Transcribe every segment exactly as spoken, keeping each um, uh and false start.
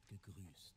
seid gegrüßt.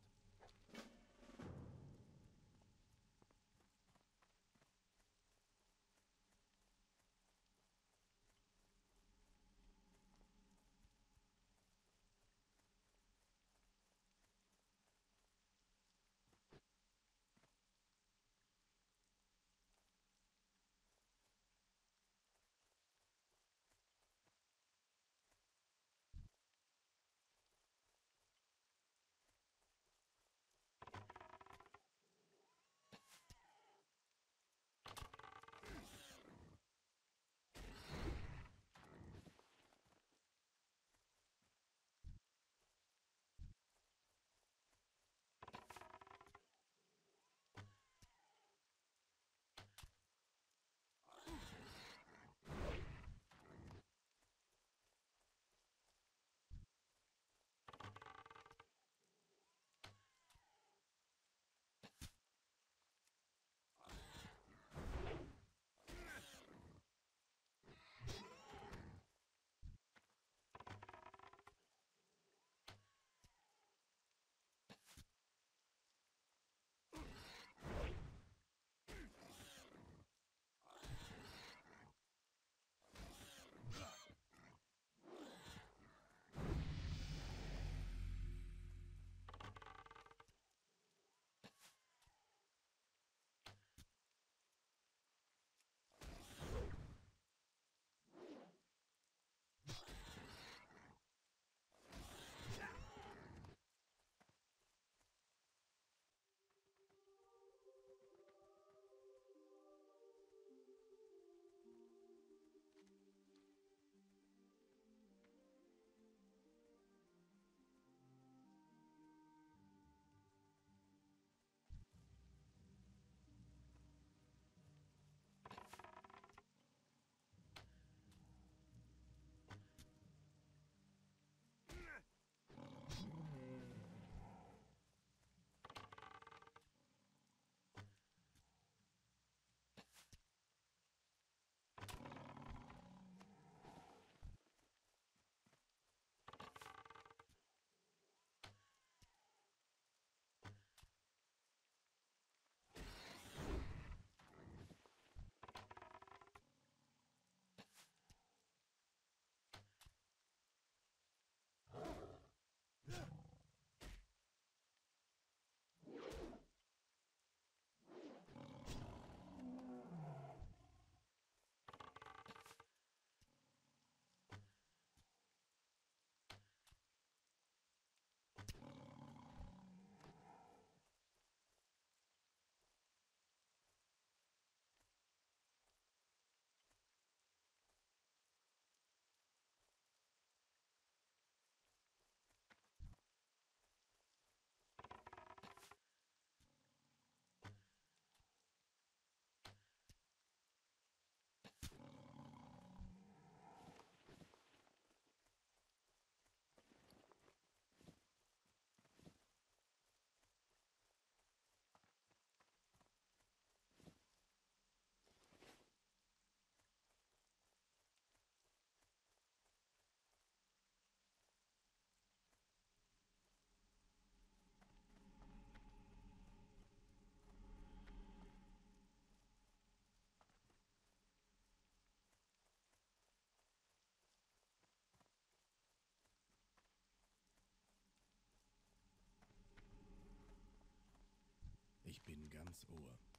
Ich bin ganz Ohr.